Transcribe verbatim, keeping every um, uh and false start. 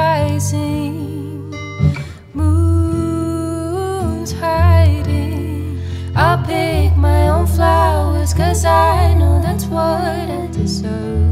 rising, moon's hiding. I'll pick my own flowers, 'cause I know that's what I deserve.